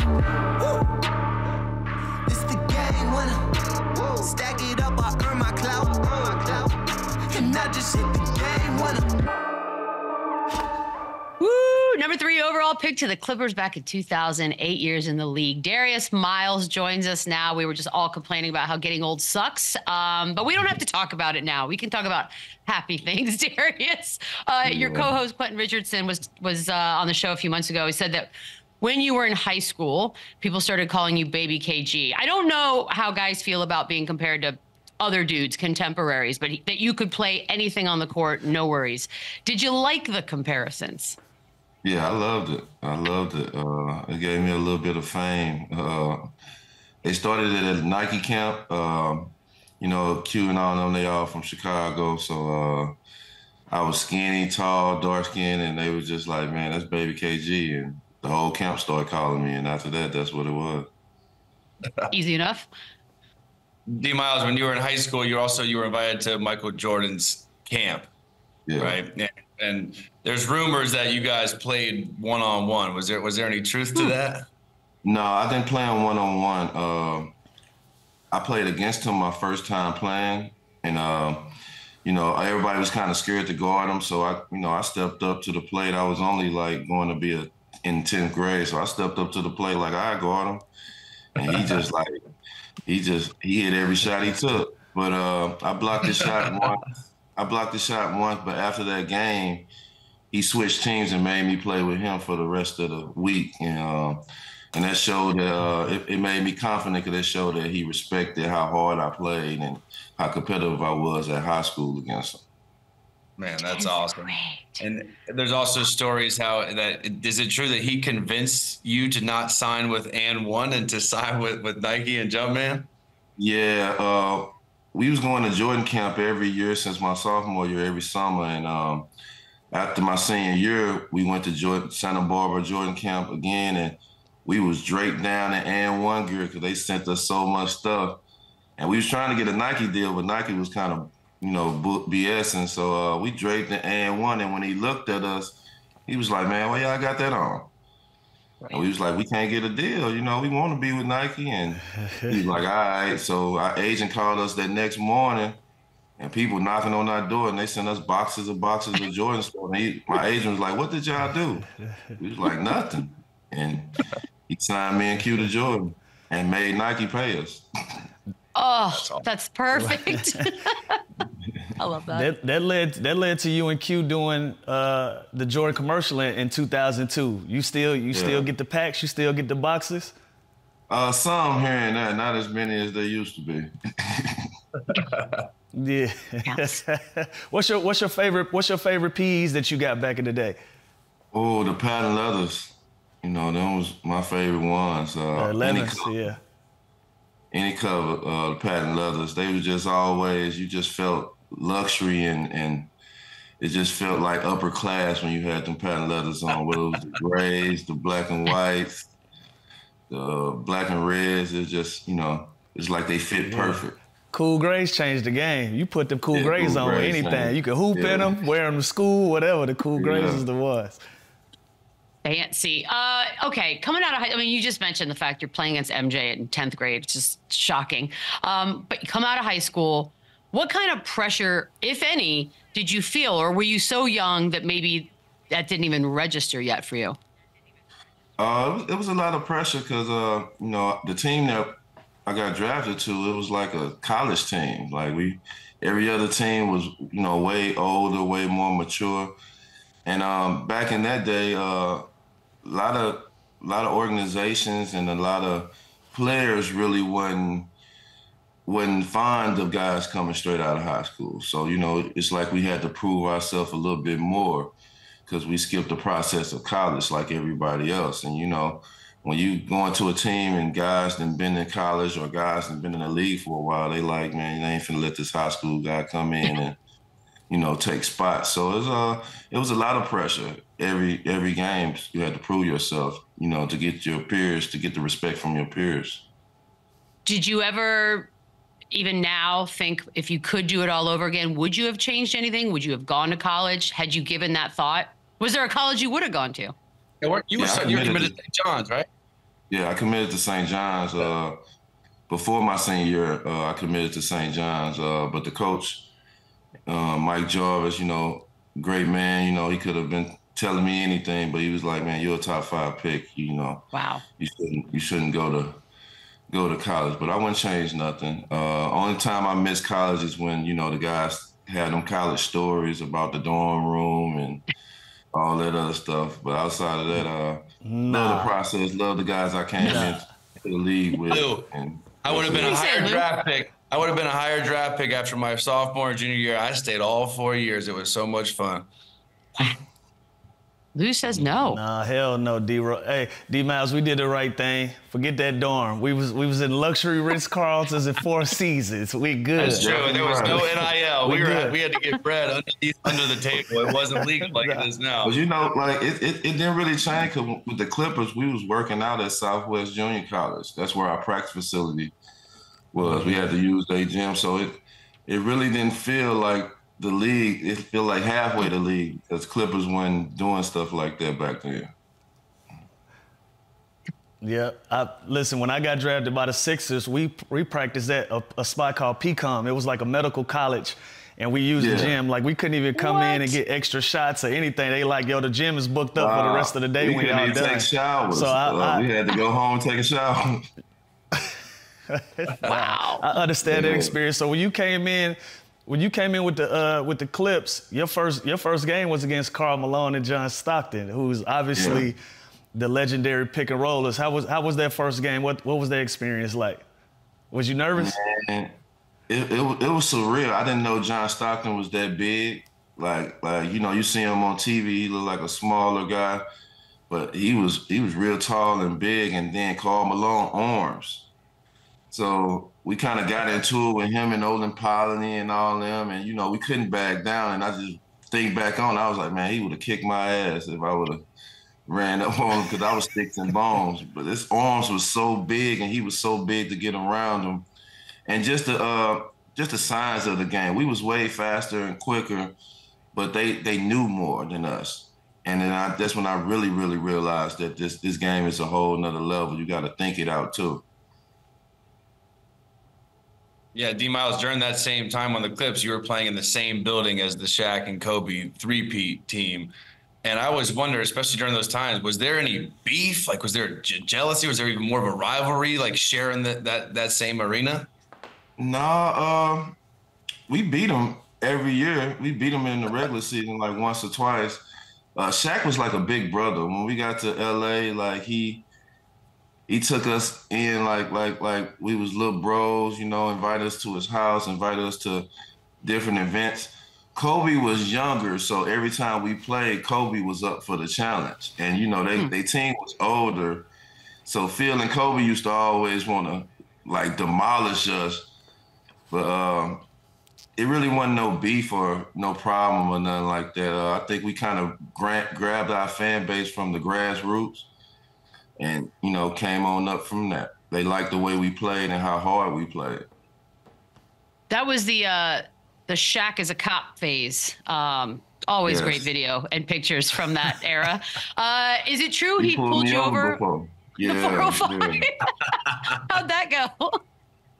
Woo. It's the game winner. Woo. Stack it up, I earn my clout. And I just hit the game winner. Woo! Number 3 overall pick to the Clippers back in 2000, 8 years in the league. Darius Miles joins us now. We were just all complaining about how getting old sucks, but we don't have to talk about it now. We can talk about happy things, Darius. Your co-host Quentin Richardson was on the show a few months ago. He said that when you were in high school, people started calling you Baby KG. I don't know how guys feel about being compared to other dudes, contemporaries, but that you could play anything on the court, no worries. Did you like the comparisons? Yeah, I loved it. I loved it. It gave me a little bit of fame. They started it at Nike camp. You know, Q and all them, they all from Chicago, so I was skinny, tall, dark skinned, and they were just like, man, that's Baby KG. And the whole camp started calling me, and after that, that's what it was. Easy enough. D. Miles, when you were in high school, you were invited to Michael Jordan's camp, right? And there's rumors that you guys played one-on-one. Was there any truth to that? No, I didn't play one-on-one. I played against him my first time playing, and you know, everybody was kind of scared to guard him, so I stepped up to the plate. I was only like going to be in 10th grade, so I stepped up to the plate like I guard him, and he hit every shot he took. But I blocked his shot once. But after that game, he switched teams and made me play with him for the rest of the week, and that showed that it made me confident because it showed that he respected how hard I played and how competitive I was at high school against him. Man, that's awesome. And there's also stories is it true that he convinced you to not sign with And One and to sign with Nike and Jumpman? Yeah, we was going to Jordan camp every year since my sophomore year, every summer. And after my senior year, we went to Santa Barbara Jordan camp again, and we was draped down in And One gear because they sent us so much stuff. And we was trying to get a Nike deal, but Nike was kind of, you know, BS, and so we draped the And One, and when he looked at us, he was like, man, why y'all got that on? And we was like, we can't get a deal, you know, we want to be with Nike, and he's like, all right. So our agent called us that next morning, and people knocking on our door, and they sent us boxes and boxes of Jordan stuff, and my agent was like, what did y'all do? We was like, nothing. And he signed me and Q to Jordan and made Nike pay us. Oh, that's perfect. I love that. That led to you and Q doing the Jordan commercial in 2002. You still get the packs. You still get the boxes. Some here and there, not as many as they used to be. Yeah. Yes. What's your favorite PEs that you got back in the day? Oh, the patent leathers. You know, that was my favorite ones. Any cover, the patent leathers, they were just always, you just felt luxury, and it just felt like upper class when you had them patent leathers on, whether it was the grays, the black and whites, the black and reds. It's just, you know, it's like they fit perfect. Cool grays changed the game. You put them cool grays on anything. You could hoop in them, wear them to school, whatever. The cool grays is the ones. Fancy. Okay, coming out of high, I mean, you just mentioned the fact you're playing against MJ in 10th grade. It's just shocking. But you come out of high school, what kind of pressure, if any, did you feel? Or were you so young that maybe that didn't even register yet for you? It was a lot of pressure because, you know, the team that I got drafted to, it was like a college team. Like every other team was, you know, way older, way more mature. And back in that day, a lot of organizations and a lot of players really wasn't fond of guys coming straight out of high school. So, you know, it's like we had to prove ourselves a little bit more because we skipped the process of college like everybody else. And, you know, when you go into a team and guys that been in college or guys that been in the league for a while, they like, man, they ain't finna let this high school guy come in and, you know, take spots. So it was a lot of pressure. Every game, you had to prove yourself, you know, to get your peers, to get the respect from your peers. Did you ever, even now, think if you could do it all over again, would you have changed anything? Would you have gone to college? Had you given that thought? Was there a college you would have gone to? You were committed to St. John's, right? Yeah, I committed to St. John's. Before my senior year, I committed to St. John's, but the coach, Mike Jarvis, you know, great man, you know, he could have been telling me anything, but he was like, man, you're a top five pick, you know. Wow. You shouldn't go to college, but I wouldn't change nothing. Only time I missed college is when, you know, the guys had them college stories about the dorm room and all that other stuff. But outside of that, love the process, love the guys I came into the league with. Dude, and I would have been a higher draft pick. I would have been a higher draft pick after my sophomore and junior year. I stayed all 4 years. It was so much fun. Lou says no. Nah, hell no, D. Hey, D. Miles, we did the right thing. Forget that dorm. We was in luxury Ritz-Carltons in Four Seasons. We good. That's true. There was no NIL. We had to get bread under the table. It wasn't legal like it is now. But you know, like it didn't really change. Cause with the Clippers, we was working out at Southwest Junior College. That's where our practice facility was. We had to use their gym, so it really didn't feel like the league. It feel like halfway the league, because Clippers weren't doing stuff like that back then. Yeah, listen, when I got drafted by the Sixers, we practiced at a spot called PCOM. It was like a medical college, and we used the gym. Like, we couldn't even come in and get extra shots or anything. They like, yo, the gym is booked up for the rest of the day. We couldn't even take showers. So we had to go home and take a shower. Wow. I understand that experience. So when you came in with the Clips, your first game was against Karl Malone and John Stockton, who's obviously the legendary pick and rollers. How was that first game? What was that experience like? Was you nervous? Man, it was surreal. I didn't know John Stockton was that big. Like you know, you see him on TV, he looked like a smaller guy, but he was real tall and big, and then Karl Malone arms. So we kind of got into it with him and Olin Polanyi and all them, and, you know, we couldn't back down. And I just think back on, I was like, man, he would have kicked my ass if I would have ran up on him, because I was sticks and bones. But his arms was so big, and he was so big to get around him. And just the signs of the game. We was way faster and quicker, but they knew more than us. And then that's when I really, really realized that this game is a whole nother level. You got to think it out, too. Yeah, D. Miles, during that same time on the Clips, you were playing in the same building as the Shaq and Kobe three-peat team. And I always wonder, especially during those times, was there any beef? Like, was there jealousy? Was there even more of a rivalry, like sharing that same arena? Nah, we beat them every year. We beat them in the regular season, like, once or twice. Shaq was like a big brother. When we got to L.A., like, He took us in like we was little bros, you know, invited us to his house, invited us to different events. Kobe was younger, so every time we played, Kobe was up for the challenge. And, you know, they team was older. So Phil and Kobe used to always want to, like, demolish us. But it really wasn't no beef or no problem or nothing like that. I think we kind of grabbed our fan base from the grassroots. And, you know, came on up from that. They liked the way we played and how hard we played. That was the Shaq as a cop phase. Always great video and pictures from that era. Is it true he pulled you over? Yeah. 405? Yeah. How'd that go?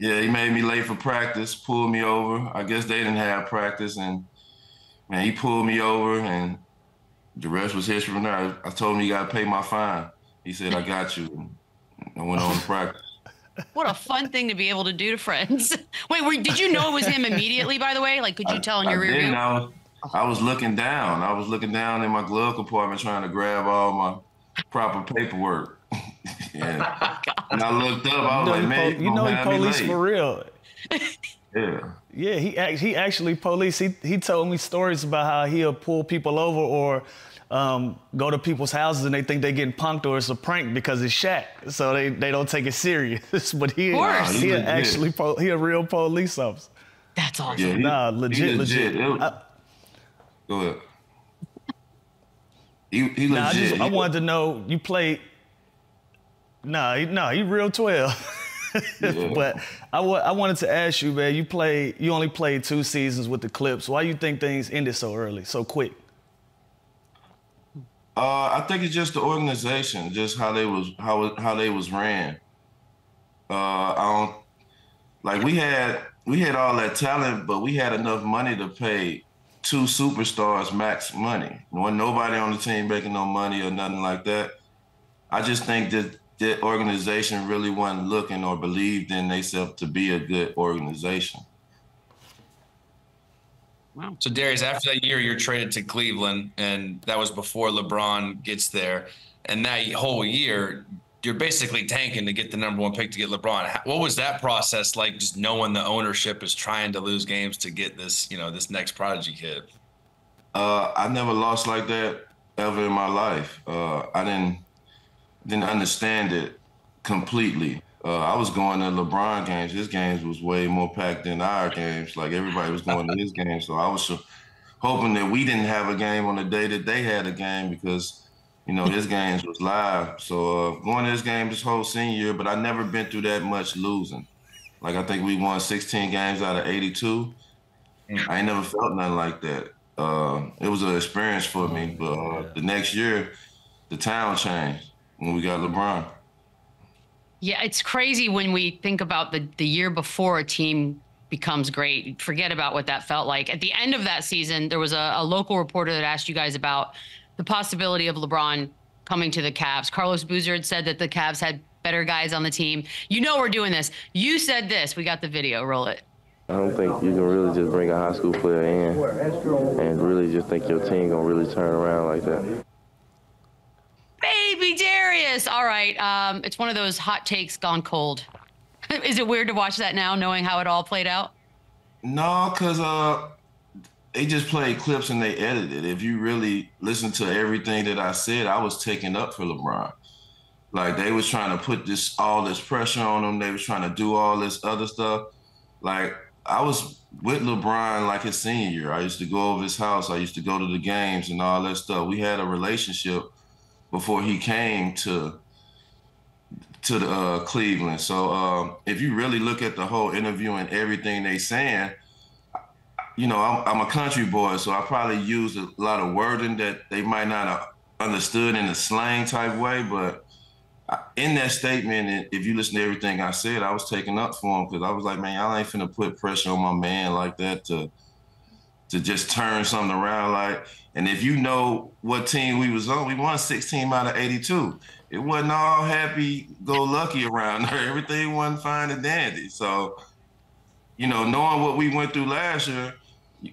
Yeah, he made me late for practice, pulled me over. I guess they didn't have practice, and, man, he pulled me over, and the rest was history from there. I told him, you got to pay my fine. He said, I got you. I went on to practice. What a fun thing to be able to do to friends. Wait, did you know it was him immediately, by the way? Like, could you tell in your rearview? I was looking down. I was looking down in my glove compartment trying to grab all my proper paperwork. And I looked up. I was like, man, you know he police for real. Yeah. Yeah, he actually police. He told me stories about how he'll pull people over or go to people's houses and they think they're getting punked or it's a prank because it's Shaq. So they don't take it serious. But he a real police officer. That's awesome. Yeah, legit. Go ahead. He legit. I wanted to know, you played... Nah, he real 12. Yeah. But I wanted to ask you, man, you only played 2 seasons with the Clips. Why do you think things ended so early, so quick? I think it's just the organization, just how they was ran. I don't like we had all that talent, but we had enough money to pay two superstars max money. There wasn't nobody on the team making no money or nothing like that. I just think that the organization really wasn't looking or believed in themselves to be a good organization. Wow. So, Darius, after that year, you're traded to Cleveland, and that was before LeBron gets there. And that whole year, you're basically tanking to get the #1 pick to get LeBron. What was that process like, just knowing the ownership is trying to lose games to get this, you know, this next prodigy kid? I never lost like that ever in my life. I didn't understand it completely. I was going to LeBron games. His games was way more packed than our games. Like, everybody was going to his games. So I was hoping that we didn't have a game on the day that they had a game because, you know, his games was live. So going to his game this whole senior year, but I never been through that much losing. Like, I think we won 16 games out of 82. I ain't never felt nothing like that. It was an experience for me. But the next year, the town changed when we got LeBron. Yeah, it's crazy when we think about the year before a team becomes great. Forget about what that felt like. At the end of that season, there was a local reporter that asked you guys about the possibility of LeBron coming to the Cavs. Carlos Boozer had said that the Cavs had better guys on the team. You know we're doing this. You said this. We got the video. Roll it. I don't think you can really just bring a high school player in and really just think your team going to really turn around like that. Baby Darius. All right. It's one of those hot takes gone cold. Is it weird to watch that now, knowing how it all played out? No, because they just played clips and they edited. If you really listen to everything that I said, I was taking up for LeBron. Like, they was trying to put all this pressure on him. They was trying to do all this other stuff. Like, I was with LeBron like his senior year. I used to go over his house. I used to go to the games and all that stuff. We had a relationship before he came to the Cleveland. So if you really look at the whole interview and everything they saying, you know, I'm a country boy, so I probably used a lot of wording that they might not have understood in a slang type way, but in that statement, if you listen to everything I said, I was taking up for him because I was like, man, y'all ain't finna put pressure on my man like that to just turn something around. Like, and if you know what team we was on, we won 16 out of 82. It wasn't all happy-go-lucky around there. Everything wasn't fine and dandy. So, you know, knowing what we went through last year,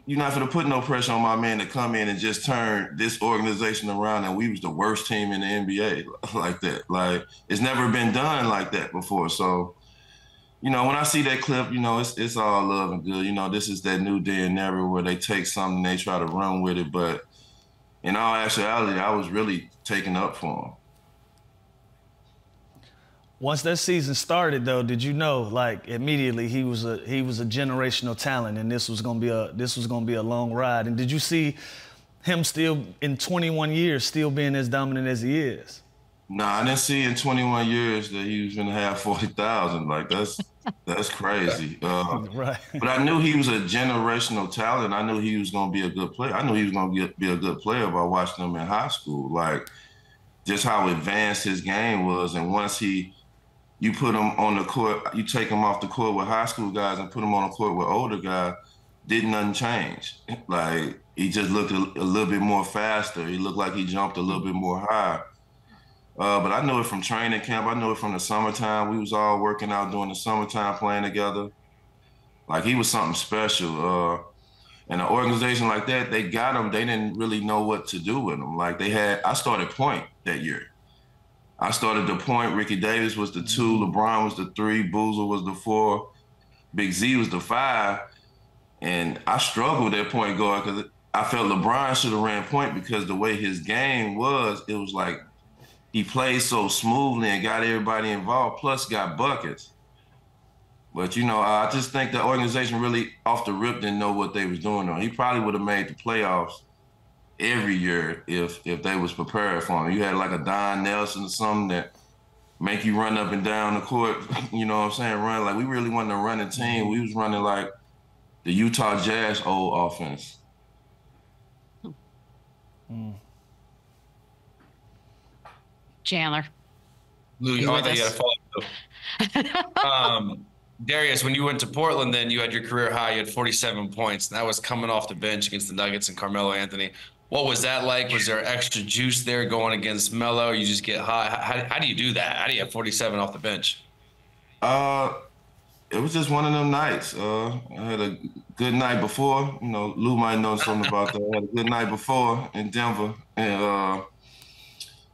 you're not going to put no pressure on my man to come in and just turn this organization around and we was the worst team in the NBA like that. Like, it's never been done like that before. So, you know, when I see that clip, you know, it's all love and good. You know, this is that new day and era where they take something, they try to run with it, but in all actuality, I was really taken up for him. Once that season started, though, did you know, like, immediately he was a generational talent, and this was gonna be a long ride? And did you see him still in 21 years still being as dominant as he is? Nah, I didn't see in 21 years that he was gonna have 40,000. Like, that's crazy. Right. But I knew he was a generational talent. I knew he was gonna be a good player. I knew he was gonna be a good player by watching him in high school. Like, just how advanced his game was. And once you put him on the court, you take him off the court with high school guys and put him on the court with older guys, didn't nothing change. Like, he just looked a little bit more faster. He looked like he jumped a little bit more high. But I knew it from training camp. I knew it from the summertime. We was all working out during the summertime, playing together. Like, he was something special. And an organization like that, they got him. They didn't really know what to do with him. Like, I started point that year. I started the point. Ricky Davis was the 2. LeBron was the 3. Boozer was the 4. Big Z was the 5. And I struggled at point guard because I felt LeBron should have ran point because the way his game was, it was like, he played so smoothly and got everybody involved, plus got buckets. But, you know, I just think the organization really off the rip didn't know what they was doing. He probably would have made the playoffs every year if they was prepared for him. You had like a Don Nelson or something that make you run up and down the court, you know what I'm saying, run. Like, we really wasn't a running team. We was running like the Utah Jazz old offense. Mm. Chandler. Lou, you thought you had a follow-up. Darius, when you went to Portland, then you had your career high. You had 47 points, and that was coming off the bench against the Nuggets and Carmelo Anthony. What was that like? Was there extra juice there going against Melo? You just get high. How do you do that? How do you have 47 off the bench? It was just one of them nights. I had a good night before. You know, Lou might know something about that. I had a good night before in Denver. And,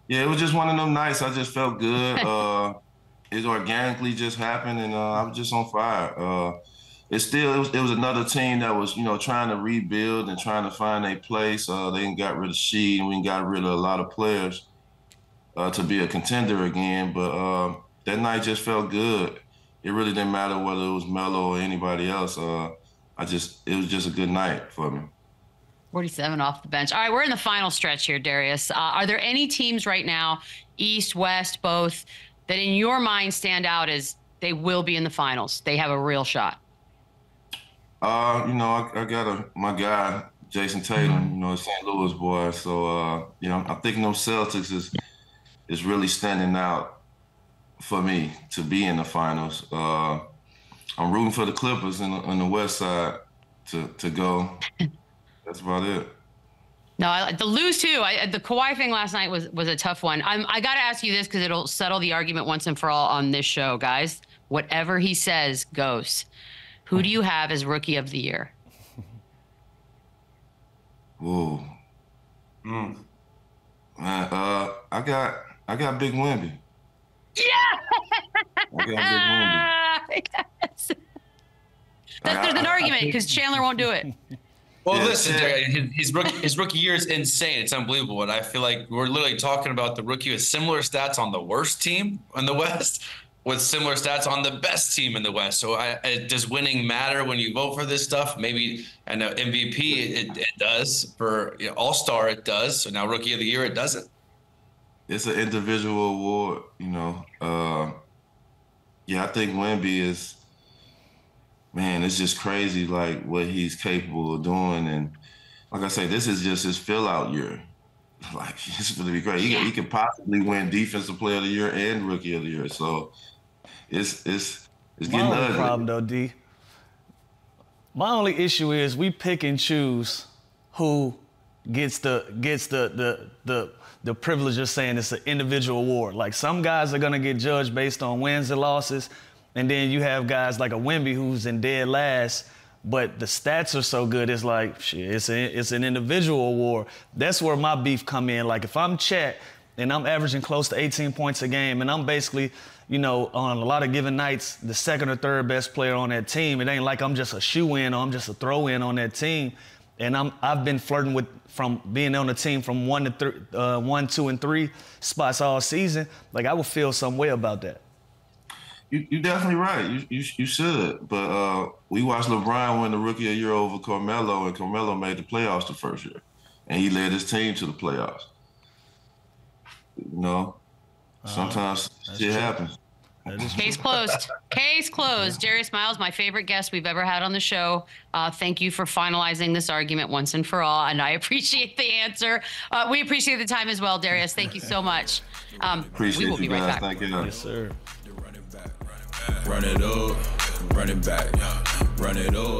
yeah, it was just one of them nights. I just felt good. It organically just happened, and I was just on fire. It was another team that was, you know, trying to rebuild and trying to find a place. They got rid of Sheed, and we got rid of a lot of players to be a contender again. But that night just felt good. It really didn't matter whether it was Melo or anybody else. It was just a good night for me. 47 off the bench. All right, we're in the final stretch here, Darius. Are there any teams right now, East, West, both, that in your mind stand out as they will be in the finals? They have a real shot. You know, I got my guy, Jason Tatum, you know, a St. Louis boy. So, you know, I think no Celtics is really standing out for me to be in the finals. I'm rooting for the Clippers on the West side to go. That's about it. No, the lose too. The Kawhi thing last night was a tough one. I got to ask you this because it'll settle the argument once and for all on this show, guys. Whatever he says goes. Who do you have as Rookie of the Year? Whoa. Mm. Man, I got Big Wendy. Yeah. I got Big Wendy. Yes. There's an argument because Chandler won't do it. Well, yeah, listen, his rookie year is insane. It's unbelievable. And I feel like we're literally talking about the rookie with similar stats on the worst team in the West with similar stats on the best team in the West. So does winning matter when you vote for this stuff? Maybe, I know MVP, it does. For, you know, All-Star, it does. So now Rookie of the Year, it doesn't. It's an individual award, you know. Yeah, I think Wemby is... Man, it's just crazy, like, what he's capable of doing. And like I say, this is just his fill-out year. Like, it's going to be great. He could possibly win Defensive Player of the Year and Rookie of the Year. So it's getting ugly. My only problem, though, D, my only issue is we pick and choose who gets the privilege of saying it's an individual award. Like, some guys are going to get judged based on wins and losses. And then you have guys like a Wemby who's in dead last, but the stats are so good, it's like, shit, it's an individual award. That's where my beef come in. Like, if I'm Chat and I'm averaging close to 18 points a game and I'm basically, you know, on a lot of given nights, the second or third best player on that team, it ain't like I'm just a shoe-in or I'm just a throw-in on that team. And I've been flirting with from being on the team from 1, 2, and 3 spots all season. Like, I would feel some way about that. You're definitely right. You should. But we watched LeBron win the Rookie of the Year over Carmelo, and Carmelo made the playoffs the first year. And he led his team to the playoffs. You know, sometimes shit happens. Case closed. Case closed. Darius Miles, my favorite guest we've ever had on the show. Thank you for finalizing this argument once and for all, and I appreciate the answer. We appreciate the time as well, Darius. Thank you so much. Appreciate we will be you guys. Right back. Thank you. Yes, sir. Run it up, run it back, run it up.